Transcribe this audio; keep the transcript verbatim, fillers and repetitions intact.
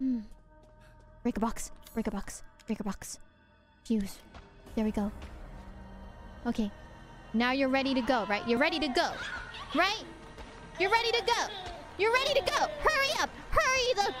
Hmm. Break a box. Break a box. Break a box. Fuse. There we go. Okay. Now you're ready to go, right? You're ready to go. Right? You're ready to go. You're ready to go. Hurry up. Hurry the...